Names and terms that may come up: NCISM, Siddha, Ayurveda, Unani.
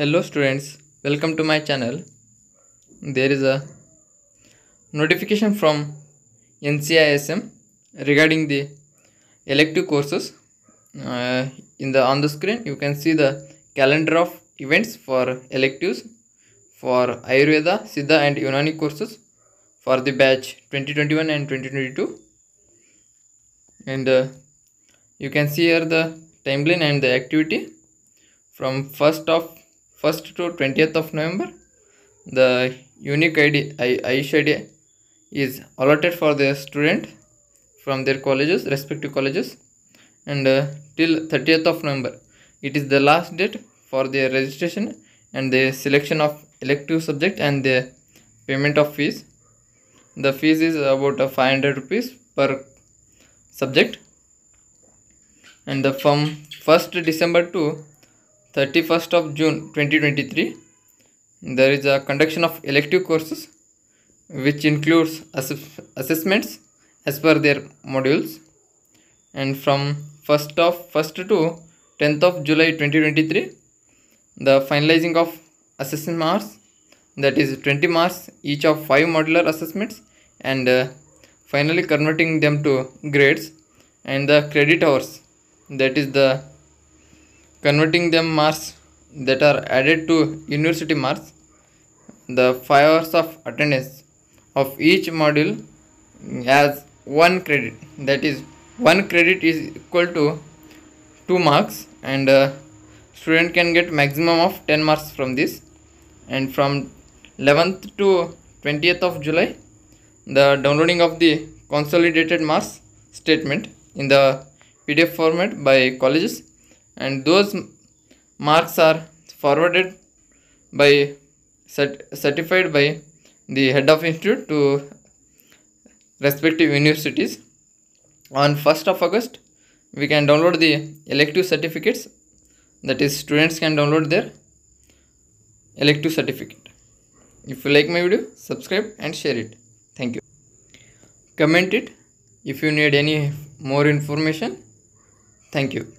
Hello students, welcome to my channel. There is a notification from NCISM regarding the elective courses. On the screen you can see the calendar of events for electives for Ayurveda, Siddha and Unani courses for the batch 2021 and 2022. And you can see here the timeline and the activity from 1st to 20th of November. The unique ID is allotted for the student from their colleges, respective colleges, and till 30th of November. It is the last date for their registration and the selection of elective subject and the payment of fees. The fees is about 500 rupees per subject. And from 1st December to 31st of June 2023, there is a conduction of elective courses, which includes assessments as per their modules. And from 1st to 10th of July 2023, the finalizing of assessment marks, that is 20 marks each of 5 modular assessments, and finally converting them to grades, and the credit hours, that is the converting them marks that are added to university marks, the 5 hours of attendance of each module as 1 credit, that is 1 credit is equal to 2 marks, and student can get maximum of 10 marks from this. And from 11th to 20th of July, the downloading of the consolidated marks statement in the PDF format by colleges, and those marks are forwarded by certified by the head of institute to respective universities. On 1st of August, we can download the elective certificates, that is students can download their elective certificate. If you like my video, subscribe and share it. Thank you. Comment it if you need any more information. Thank you.